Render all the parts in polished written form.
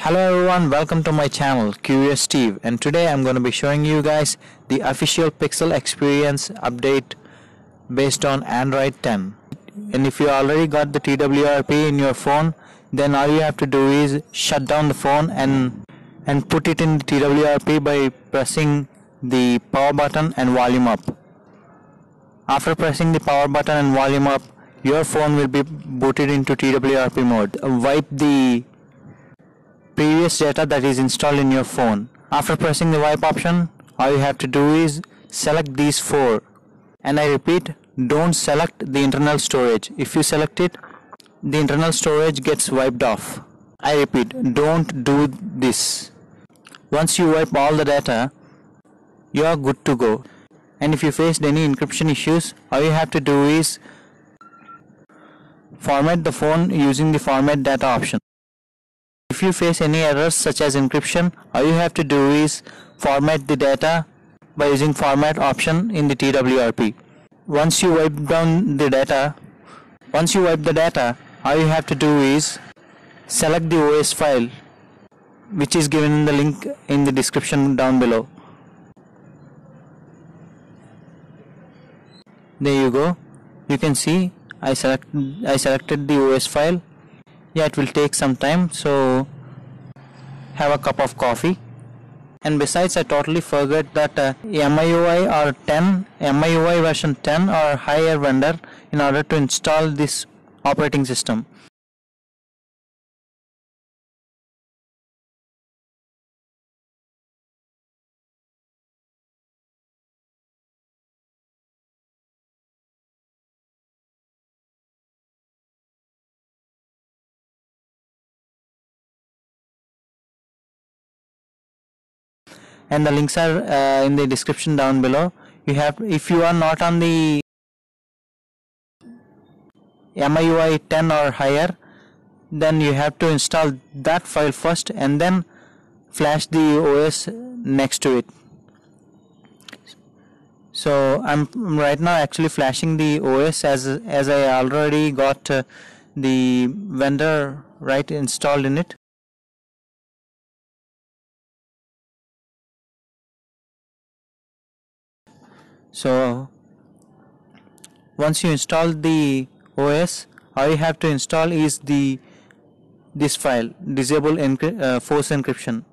Hello everyone, welcome to my channel Curious Steve, and today I'm going to be showing you guys the official Pixel Experience update based on Android 10. And if you already got the TWRP in your phone, then all you have to do is shut down the phone and put it in the TWRP by pressing the power button and volume up. After pressing the power button and volume up, your phone will be booted into TWRP mode. Wipe the previous data that is installed in your phone. After pressing the wipe option, all you have to do is select these four, and I repeat, don't select the internal storage. If you select it, the internal storage gets wiped off. I repeat, don't do this. Once you wipe all the data, you are good to go. And if you faced any encryption issues, all you have to do is format the phone using the format data option. If you face any errors such as encryption, all you have to do is format the data by using format option in the TWRP. Once you wipe the data, all you have to do is select the OS file, which is given in the link in the description down below. There you go. You can see I selected the OS file. Yeah, it will take some time, so have a cup of coffee. And besides, I totally forgot that MIUI version 10 or higher vendor in order to install this operating system. And the links are in the description down below. If you are not on the MIUI 10 or higher, then you have to install that file first and then flash the OS next to it. So I'm right now actually flashing the OS as I already got the vendor right installed in it. So once you install the OS, all you have to install is this file, disable force encryption.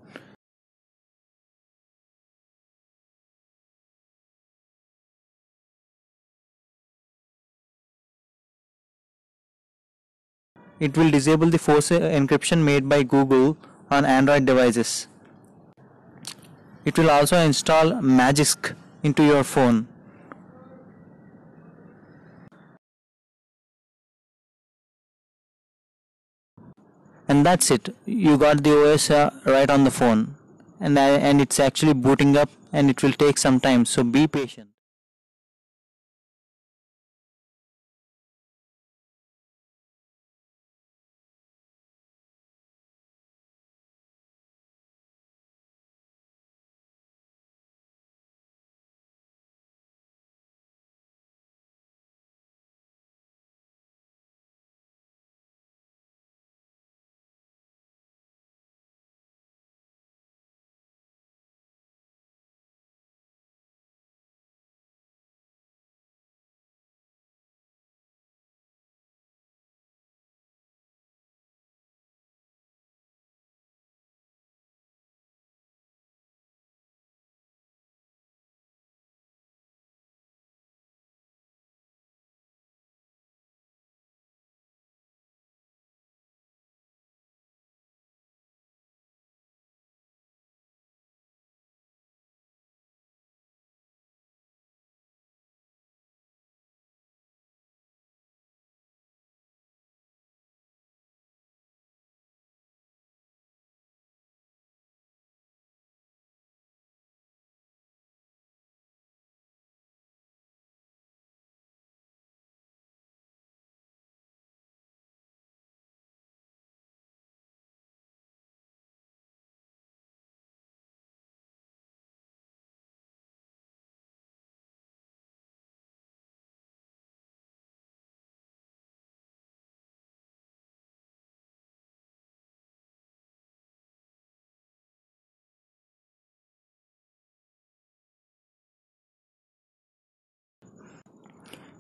It will disable the force encryption made by Google on Android devices. It will also install Magisk into your phone. And that's it. You got the OS right on the phone, and it's actually booting up, and it will take some time, so be patient.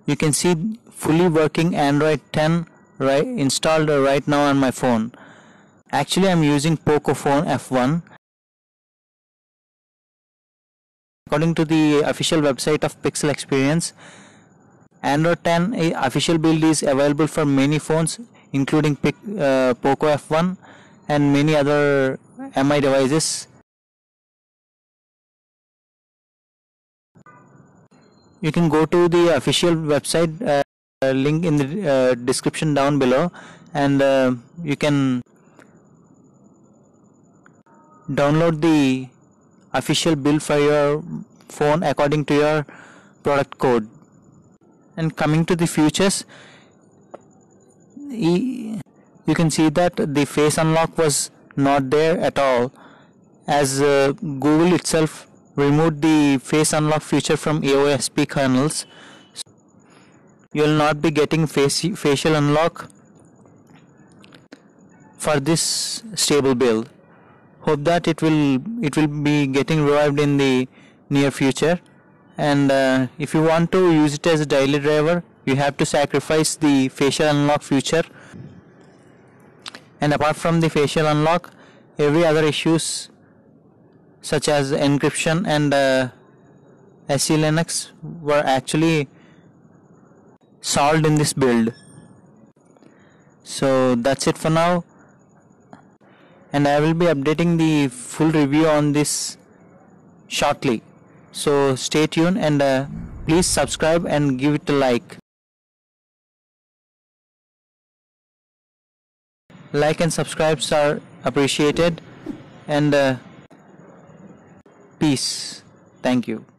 you can see fully working Android 10 installed right now on my phone. Actually, I'm using Poco Phone F1. According to the official website of Pixel Experience, Android 10 official build is available for many phones, including Poco F1 and many other MI devices. You can go to the official website link in the description down below, and you can download the official build for your phone according to your product code. And coming to the features, you can see that the face unlock was not there at all, as Google itself removed the face unlock feature from AOSP kernels. You will not be getting facial unlock for this stable build. Hope that it will be getting revived in the near future. And if you want to use it as a daily driver, you have to sacrifice the facial unlock feature. And apart from the facial unlock, every other issues such as encryption and SELinux were actually solved in this build. So that's it for now, and I will be updating the full review on this shortly. So stay tuned, and please subscribe and give it a like. Like and subscribes are appreciated, and peace. Thank you.